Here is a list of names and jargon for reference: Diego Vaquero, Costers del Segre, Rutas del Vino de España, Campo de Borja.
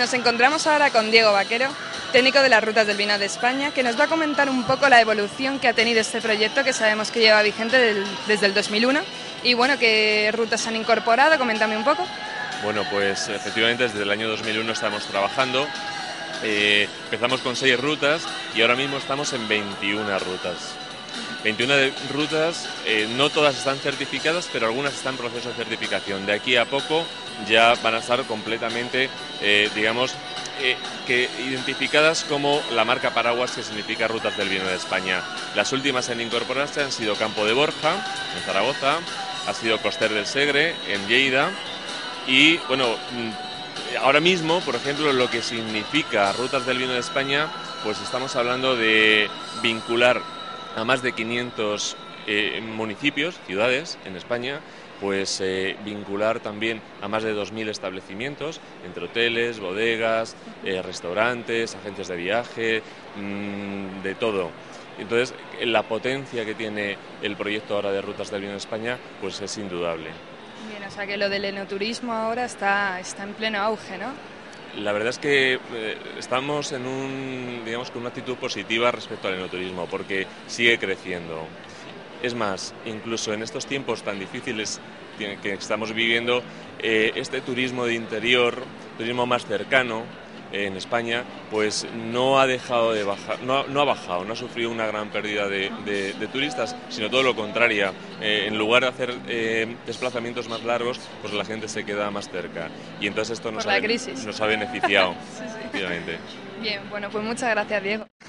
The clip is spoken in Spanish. Nos encontramos ahora con Diego Vaquero, técnico de las Rutas del Vino de España, que nos va a comentar un poco la evolución que ha tenido este proyecto, que sabemos que lleva vigente desde el 2001. Y bueno, ¿qué rutas han incorporado? Coméntame un poco. Bueno, pues efectivamente desde el año 2001 estamos trabajando. Empezamos con 6 rutas y ahora mismo estamos en 21 rutas. 21 rutas, no todas están certificadas, pero algunas están en proceso de certificación. De aquí a poco ya van a estar completamente, identificadas como la marca paraguas que significa Rutas del Vino de España. Las últimas en incorporarse han sido Campo de Borja, en Zaragoza, ha sido Costers del Segre, en Lleida, y bueno, ahora mismo, por ejemplo, lo que significa Rutas del Vino de España, pues estamos hablando de vincular a más de 500 municipios, ciudades en España, pues vincular también a más de 2000 establecimientos, entre hoteles, bodegas, restaurantes, agencias de viaje, de todo. Entonces, la potencia que tiene el proyecto ahora de Rutas del Vino de España, pues es indudable. Bien, o sea que lo del enoturismo ahora está en pleno auge, ¿no? La verdad es que estamos en con una actitud positiva respecto al enoturismo, porque sigue creciendo. Es más, incluso en estos tiempos tan difíciles que estamos viviendo, este turismo de interior, turismo más cercano en España, pues no ha dejado de bajar, no ha bajado, no ha sufrido una gran pérdida de turistas, sino todo lo contrario. En lugar de hacer desplazamientos más largos, pues la gente se queda más cerca. Y entonces esto nos ha beneficiado. Sí, sí. Bien, bueno, pues muchas gracias, Diego.